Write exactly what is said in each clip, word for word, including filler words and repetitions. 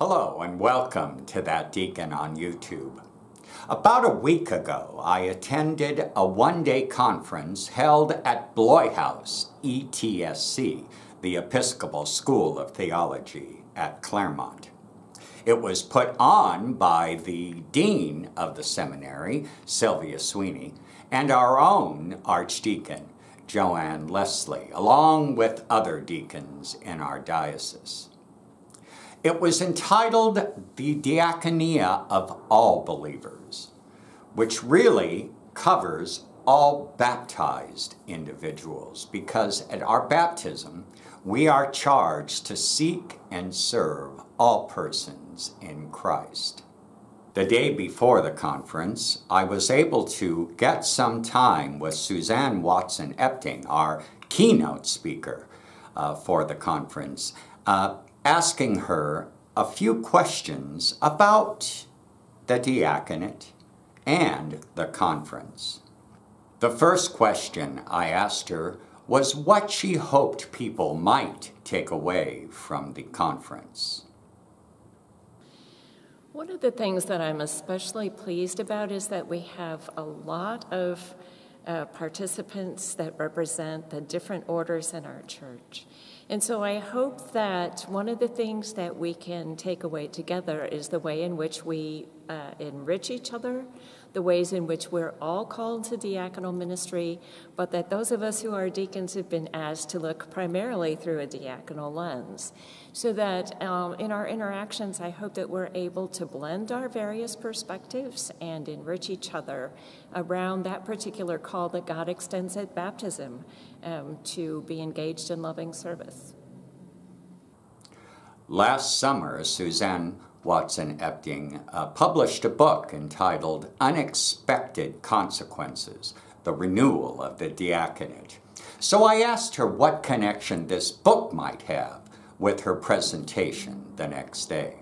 Hello and welcome to That Deacon on YouTube. About a week ago, I attended a one-day conference held at Bloy House, E T S C, the Episcopal School of Theology at Claremont. It was put on by the Dean of the Seminary, Sylvia Sweeney, and our own Archdeacon, Joanne Leslie, along with other deacons in our diocese. It was entitled The Diaconia of All Believers, which really covers all baptized individuals, because at our baptism, we are charged to seek and serve all persons in Christ. The day before the conference, I was able to get some time with Susanne Watson Epting, our keynote speaker uh, for the conference, uh, asking her a few questions about the diaconate and the conference. The first question I asked her was what she hoped people might take away from the conference. One of the things that I'm especially pleased about is that we have a lot of uh, participants that represent the different orders in our church. And so I hope that one of the things that we can take away together is the way in which we uh, enrich each other, the ways in which we're all called to diaconal ministry, but that those of us who are deacons have been asked to look primarily through a diaconal lens. So that um, in our interactions, I hope that we're able to blend our various perspectives and enrich each other around that particular call that God extends at baptism um, to be engaged in loving service. Last summer, Susanne Watson Epting uh, published a book entitled Unexpected Consequences, The Renewal of the Diaconate. So I asked her what connection this book might have with her presentation the next day.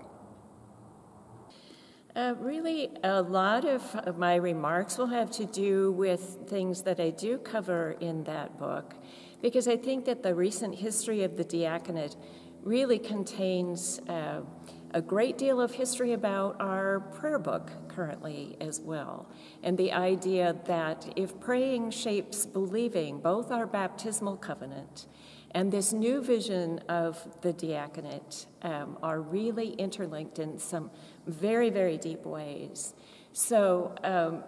Uh, really, a lot of my remarks will have to do with things that I do cover in that book, because I think that the recent history of the diaconate really contains uh, a great deal of history about our prayer book currently as well. And the idea that if praying shapes believing, both our baptismal covenant and this new vision of the diaconate um, are really interlinked in some very, very deep ways. So um,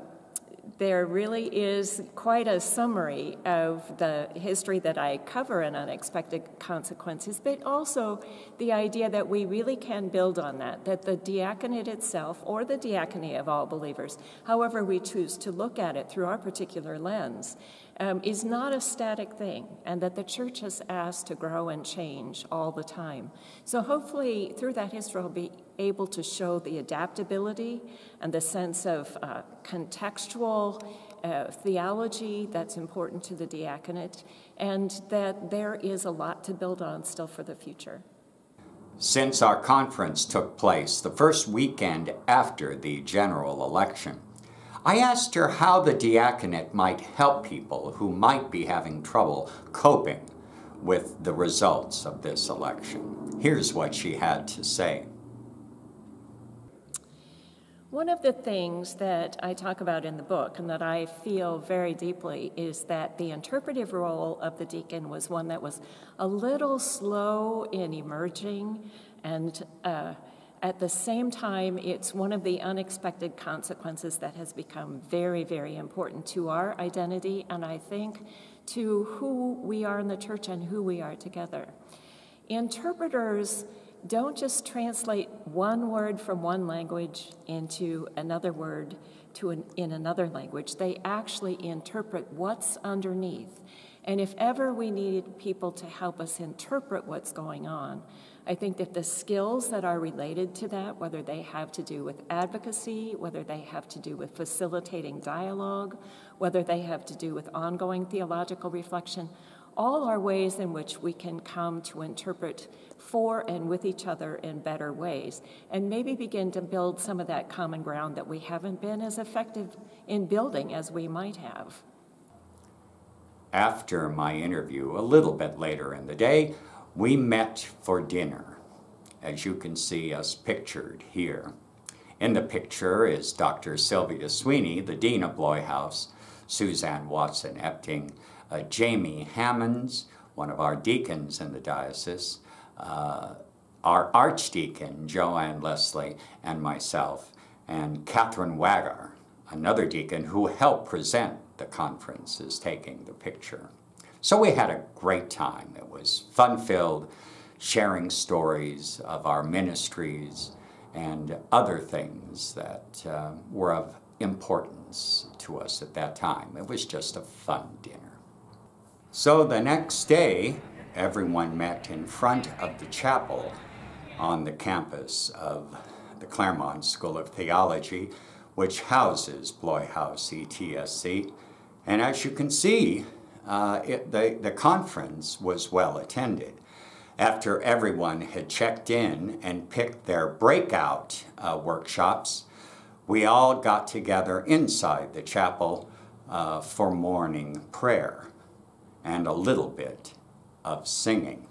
there really is quite a summary of the history that I cover in Unexpected Consequences, but also the idea that we really can build on that, that the diaconate itself, or the diaconia of all believers, however we choose to look at it through our particular lens, um, is not a static thing, and that the church is asked to grow and change all the time. So hopefully through that history I'll be able to show the adaptability and the sense of uh, contextual uh, theology that's important to the diaconate, and that there is a lot to build on still for the future. Since our conference took place the first weekend after the general election, I asked her how the diaconate might help people who might be having trouble coping with the results of this election. Here's what she had to say. One of the things that I talk about in the book and that I feel very deeply is that the interpretive role of the deacon was one that was a little slow in emerging, and uh, at the same time, it's one of the unexpected consequences that has become very, very important to our identity, and I think to who we are in the church and who we are together. Interpreters don't just translate one word from one language into another word to an, in another language. They actually interpret what's underneath. And if ever we needed people to help us interpret what's going on, I think that the skills that are related to that, whether they have to do with advocacy, whether they have to do with facilitating dialogue, whether they have to do with ongoing theological reflection, all are ways in which we can come to interpret for and with each other in better ways, and maybe begin to build some of that common ground that we haven't been as effective in building as we might have. After my interview, a little bit later in the day, we met for dinner. as you can see us pictured here. In the picture is Doctor Sylvia Sweeney, the Dean of Bloy House, Susanne Watson Epting, uh, Jamie Hammonds, one of our deacons in the diocese, uh, our Archdeacon, Joanne Leslie, and myself, and Catherine Waggar, another deacon who helped present the conference, is taking the picture. So we had a great time. It was fun-filled, sharing stories of our ministries and other things that uh, were of importance to us at that time. It was just a fun dinner. So the next day, everyone met in front of the chapel on the campus of the Claremont School of Theology, which houses Bloy House E T S C. And as you can see, uh, it, the, the conference was well attended. After everyone had checked in and picked their breakout uh, workshops, we all got together inside the chapel uh, for morning prayer and a little bit of singing.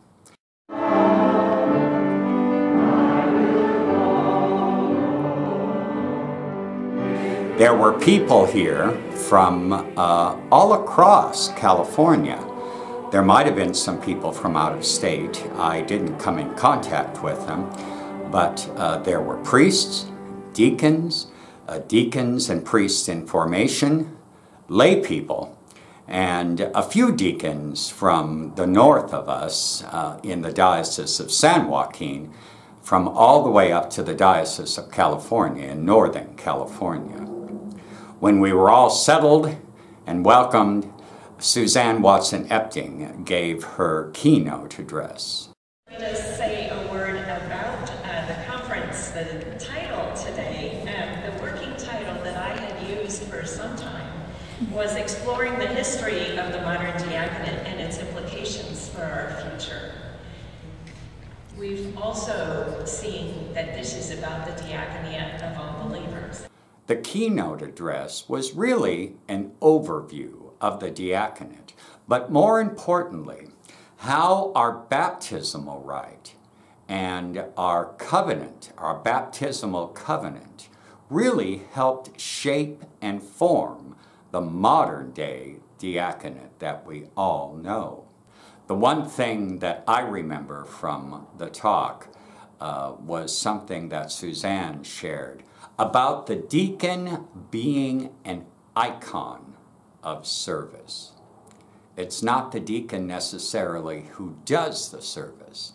There were people here from uh, all across California. There might have been some people from out of state. I didn't come in contact with them, but uh, there were priests, deacons, uh, deacons and priests in formation, lay people, and a few deacons from the north of us uh, in the Diocese of San Joaquin, from all the way up to the Diocese of California in Northern California. When we were all settled and welcomed, Susanne Watson Epting gave her keynote address. Let us say a word about uh, the conference, the title today. Um, the working title that I had used for some time was Exploring the History of the Modern Diaconate and Its Implications for Our Future. We've also seen that this is about the diaconate of all believers. The keynote address was really an overview of the diaconate, but more importantly, how our baptismal rite and our covenant, our baptismal covenant, really helped shape and form the modern day diaconate that we all know. The one thing that I remember from the talk uh, was something that Susanne shared about the deacon being an icon of service. It's not the deacon necessarily who does the service,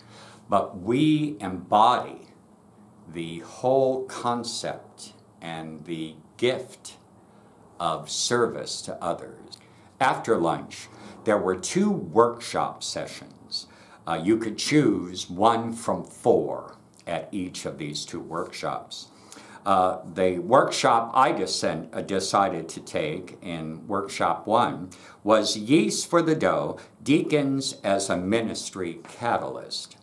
but we embody the whole concept and the gift of service to others. After lunch, there were two workshop sessions. Uh, you could choose one from four at each of these two workshops. Uh, the workshop I descend, uh, decided to take in workshop one was Yeast for the Dough, Deacons as a Ministry Catalyst.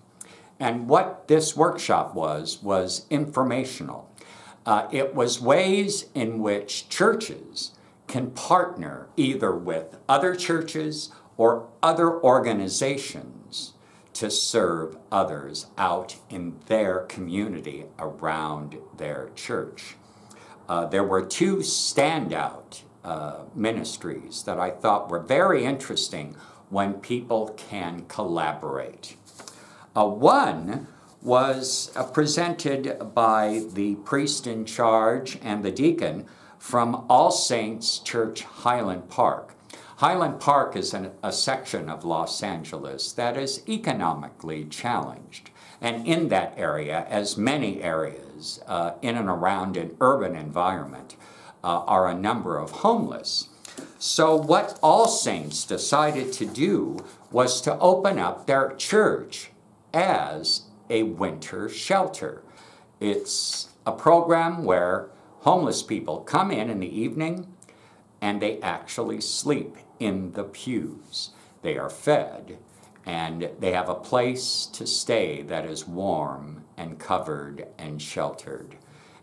And what this workshop was, was informational. Uh, it was ways in which churches can partner either with other churches or other organizations to serve others out in their community around their church. Uh, there were two standout uh, ministries that I thought were very interesting when people can collaborate. Uh, one was uh, presented by the priest in charge and the deacon from All Saints Church Highland Park. Highland Park is an, a section of Los Angeles that is economically challenged. And in that area, as many areas uh, in and around an urban environment, uh, are a number of homeless. So what All Saints decided to do was to open up their church as a winter shelter. It's a program where homeless people come in in the evening and they actually sleep in the pews. They are fed, and they have a place to stay that is warm and covered and sheltered.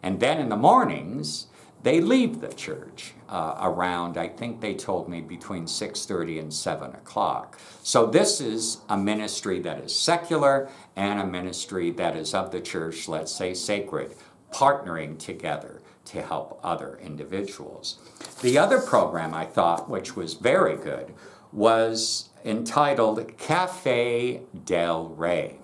And then in the mornings, They leave the church uh, around, I think they told me, between six thirty and seven o'clock. So this is a ministry that is secular and a ministry that is of the church, let's say sacred, partnering together to help other individuals. The other program I thought, which was very good, was entitled Cafe del Rey.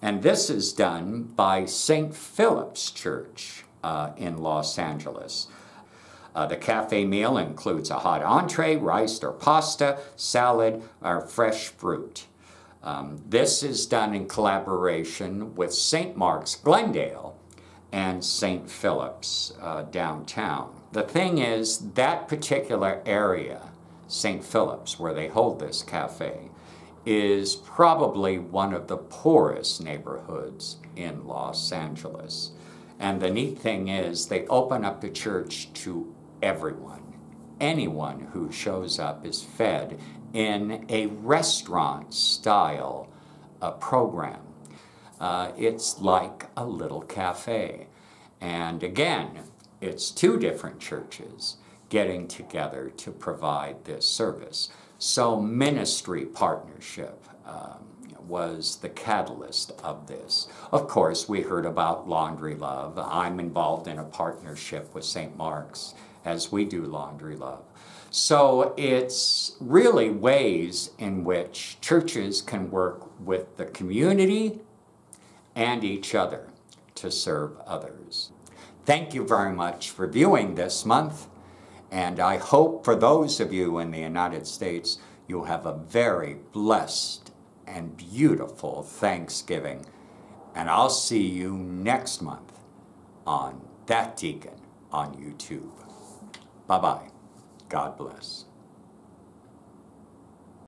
And this is done by Saint Philip's Church Uh, in Los Angeles. Uh, the cafe meal includes a hot entree, rice or pasta, salad, or fresh fruit. Um, this is done in collaboration with Saint Mark's Glendale and Saint Philip's uh, downtown. The thing is, that particular area, Saint Philip's, where they hold this cafe, is probably one of the poorest neighborhoods in Los Angeles. And the neat thing is, they open up the church to everyone. Anyone who shows up is fed in a restaurant-style uh, program. Uh, it's like a little cafe. And again, it's two different churches getting together to provide this service. So ministry partnership Um, was the catalyst of this. Of course, we heard about Laundry Love. I'm involved in a partnership with Saint Mark's as we do Laundry Love. So it's really ways in which churches can work with the community and each other to serve others. Thank you very much for viewing this month, and I hope for those of you in the United States, you have a very blessed and beautiful Thanksgiving. And I'll see you next month on That Deacon on YouTube. Bye-bye. God bless.